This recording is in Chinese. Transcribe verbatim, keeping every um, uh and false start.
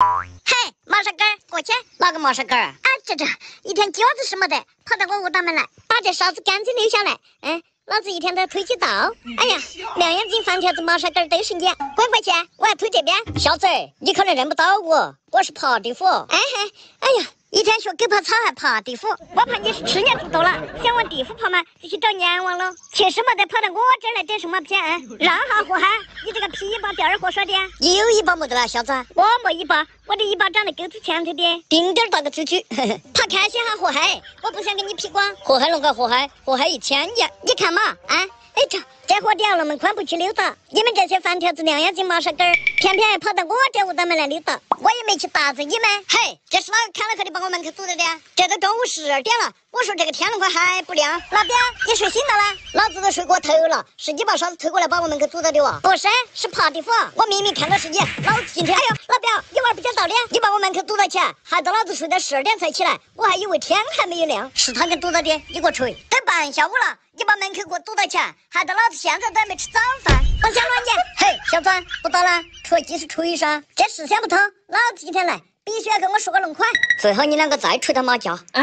嘿，毛舌根儿，过去哪个毛舌根儿啊？啊，这这一天饺子什么的，跑到我屋大门来，把这勺子干脆留下来。嗯，老子一天在推渠道。哎呀，两眼睛、饭条子、毛舌根儿都是你，滚过去！我要推这边。小子，你可能认不到我，我是耙地虎。哎嘿，哎呀，一天学狗跑草还耙地虎，我怕你是吃年不多了，想往地虎跑嘛，就去找阎王喽。吃什么的跑到我这儿来整什么偏？让哈祸害！你这个皮一把掉二货说的，你有一把没得了，小子，我没一把。 我的尾巴长得狗子前头的，顶点打个出去，怕开心还祸害，我不想给你劈光，祸害弄个祸害，祸害一千年，你看嘛，啊，哎这这货掉了门宽不去溜达，你们这些饭条子、两眼睛、毛舌根儿，偏偏还跑到我这屋咱们来溜达，我也没去打着你们，嘿，这是哪个看了可得把我门口堵着的？这都中午十二点了，我说这个天龙快还不亮，老表你睡醒了啦？老子都睡过头了，是你把勺子推过来把我门口堵着的哇？不是，是耙地虎，我明明看到是你，老子今天，哎呦，老表你玩不讲。 你把我门口堵到起，害得老子睡到十二点才起来，我还以为天还没有亮，是他给堵到的。你给我吹，都半下午了，你把门口给我堵到起，害得老子现在都还没吃早饭。我想乱你，嘿，小张不打了，吹继续吹一声，这事想不通，老子今天来必须要给我说个弄款。最好你两个再吹他妈叫。啊